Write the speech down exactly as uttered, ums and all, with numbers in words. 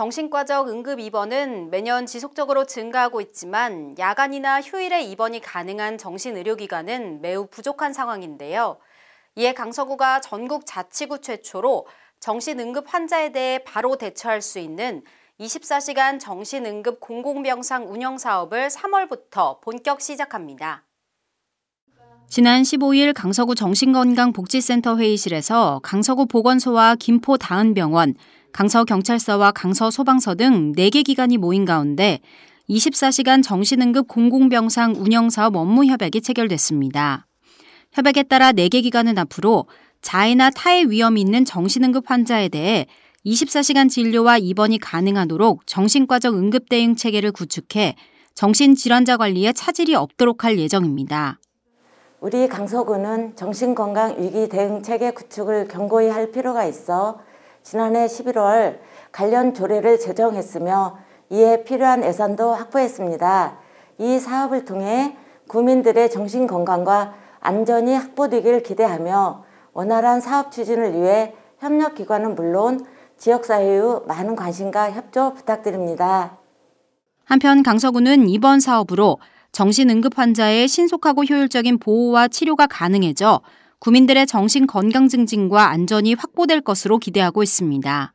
정신과적 응급 입원은 매년 지속적으로 증가하고 있지만 야간이나 휴일에 입원이 가능한 정신의료기관은 매우 부족한 상황인데요. 이에 강서구가 전국 자치구 최초로 정신응급 환자에 대해 바로 대처할 수 있는 이십사 시간 정신응급 공공병상 운영 사업을 삼월부터 본격 시작합니다. 지난 십오일 강서구 정신건강복지센터 회의실에서 강서구 보건소와 김포다은병원, 강서경찰서와 강서소방서 등 네 개 기관이 모인 가운데 이십사 시간 정신응급 공공병상 운영사업 업무 협약이 체결됐습니다. 협약에 따라 네 개 기관은 앞으로 자해나 타해 위험이 있는 정신응급 환자에 대해 이십사 시간 진료와 입원이 가능하도록 정신과적 응급대응 체계를 구축해 정신질환자 관리에 차질이 없도록 할 예정입니다. 우리 강서구는 정신건강위기대응체계 구축을 견고히 할 필요가 있어 지난해 십일월 관련 조례를 제정했으며 이에 필요한 예산도 확보했습니다. 이 사업을 통해 국민들의 정신건강과 안전이 확보되길 기대하며 원활한 사업 추진을 위해 협력기관은 물론 지역사회의 많은 관심과 협조 부탁드립니다. 한편 강서구는 이번 사업으로 정신응급 환자의 신속하고 효율적인 보호와 치료가 가능해져 국민들의 정신건강 증진과 안전이 확보될 것으로 기대하고 있습니다.